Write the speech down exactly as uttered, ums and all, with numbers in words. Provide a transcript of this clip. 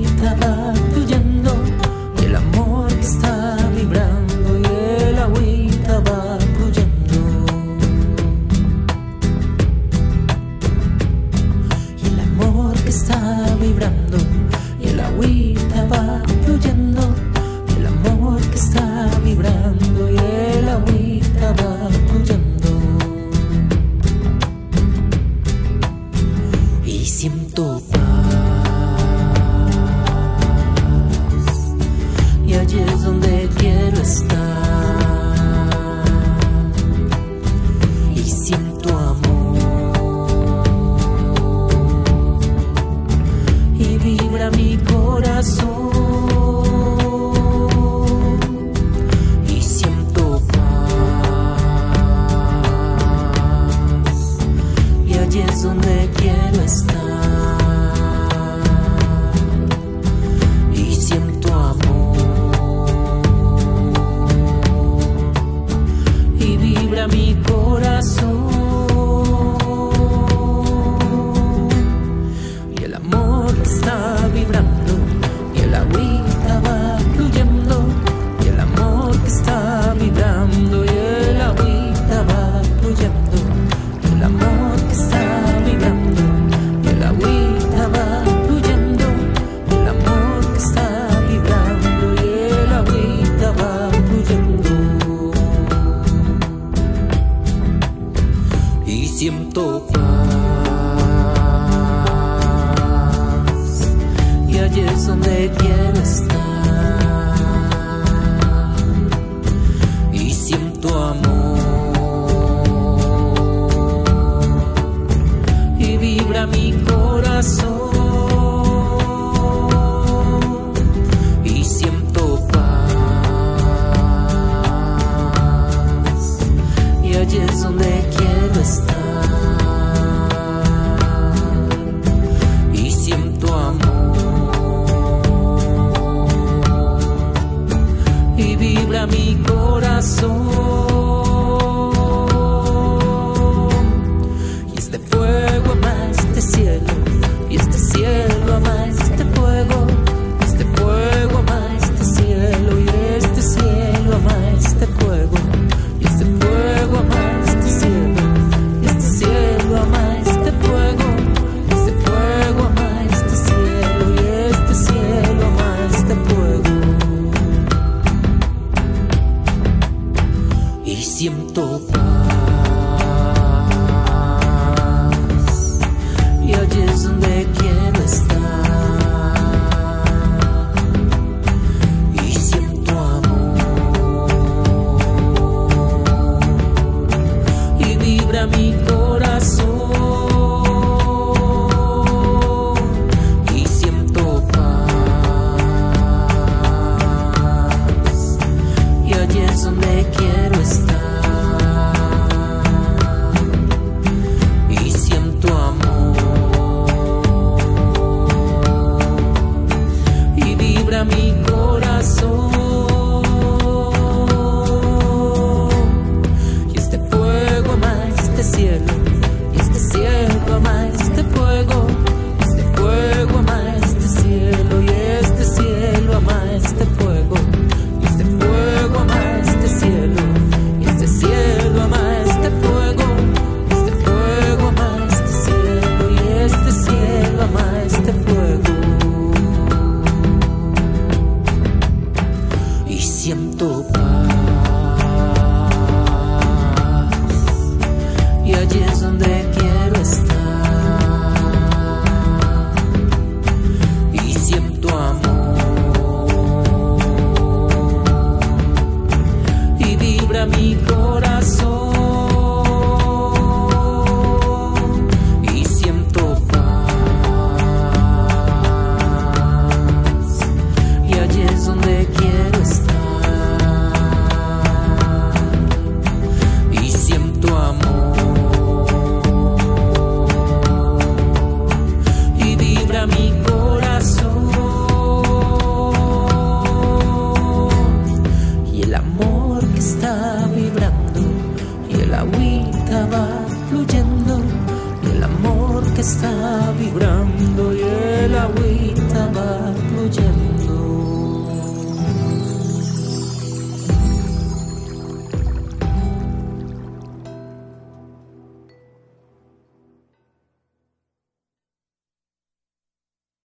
agüita va fluyendo y el amor que está vibrando, y el agüita va fluyendo y el amor que está vibrando, y el agüita va fluyendo y el amor que está vibrando, y el agüita va fluyendo. Y siento allí es donde quiero estar, y siento amor y vibra mi corazón, y siento paz, y allí es donde quiero estar. Mi corazón y el amor está vibrando, y el agüita va fluyendo, y el amor está vibrando, y el agüita va fluyendo, y el amor que está vibrando, y el agüita va fluyendo, y el amor que está vibrando, y el agüita va fluyendo. Siento paz, y allí es donde quiero estar, y siento amor, y vibra mi corazón, y siento paz, y allí es donde quiero estar. Vibra mi corazón, y este fuego ama este cielo, y este cielo ama este fuego, y este fuego ama este cielo, y este cielo ama este fuego, y este fuego ama este cielo, y este cielo ama este fuego, y este fuego ama este cielo, y este cielo ama este fuego. Y siento paz, y allí es donde quiero estar, y siento amor, y vibra mi corazón, y siento paz, y allí es donde quiero estar. Mi corazón, y este fuego ama este cielo, y este cielo ama este fuego, y este fuego ama este cielo, y este cielo ama este fuego, y este fuego ama este cielo, y este cielo ama este fuego, y este fuego ama este cielo, y este cielo ama este fuego. Siento paz, y allí es donde quiero estar, y siento amor, y vibra mi corazón, y siento paz, y allí es donde quiero estar. Fluyendo, y el amor que está vibrando, y el agüita.